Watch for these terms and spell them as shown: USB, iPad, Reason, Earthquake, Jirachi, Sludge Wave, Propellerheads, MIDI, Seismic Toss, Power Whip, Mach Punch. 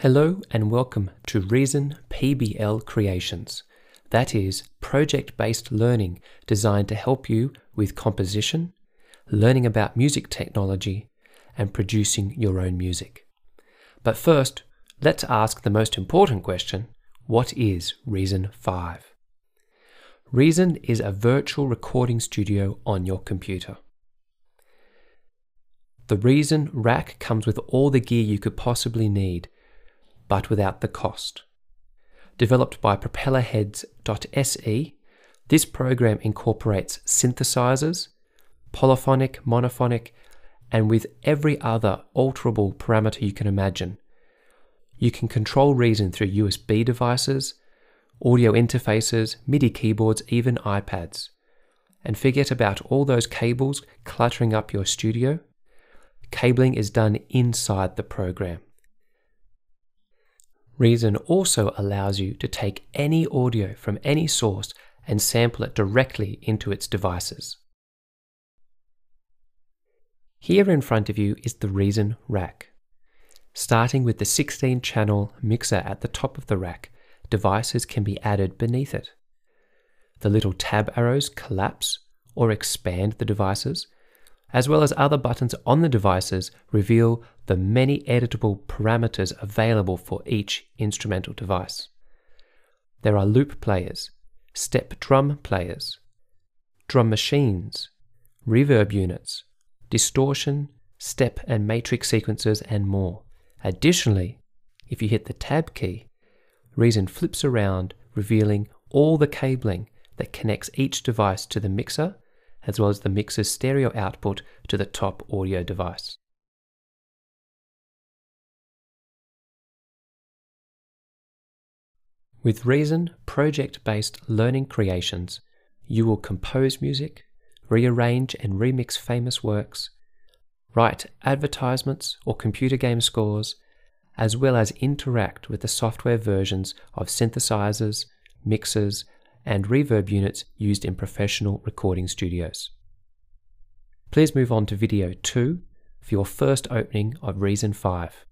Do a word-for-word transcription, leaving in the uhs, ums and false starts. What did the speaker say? Hello and welcome to Reason P B L Creations, that is, project-based learning designed to help you with composition, learning about music technology, and producing your own music. But first, let's ask the most important question, what is Reason five? Reason is a virtual recording studio on your computer. The Reason rack comes with all the gear you could possibly need, but without the cost. Developed by Propellerheads dot S E, this program incorporates synthesizers, polyphonic, monophonic, and with every other alterable parameter you can imagine. You can control Reason through U S B devices, audio interfaces, MIDI keyboards, even iPads. And forget about all those cables cluttering up your studio. Cabling is done inside the program. Reason also allows you to take any audio from any source and sample it directly into its devices. Here in front of you is the Reason rack. Starting with the sixteen channel mixer at the top of the rack, devices can be added beneath it. The little tab arrows collapse or expand the devices, as well as other buttons on the devices reveal the many editable parameters available for each instrumental device. There are loop players, step drum players, drum machines, reverb units, distortion, step and matrix sequences, and more. Additionally, if you hit the tab key, Reason flips around, revealing all the cabling that connects each device to the mixer, as well as the mixer's stereo output to the top audio device. With Reason project-based learning creations, you will compose music, rearrange and remix famous works, write advertisements or computer game scores, as well as interact with the software versions of synthesizers, mixers, and reverb units used in professional recording studios. Please move on to video two for your first opening of Reason five.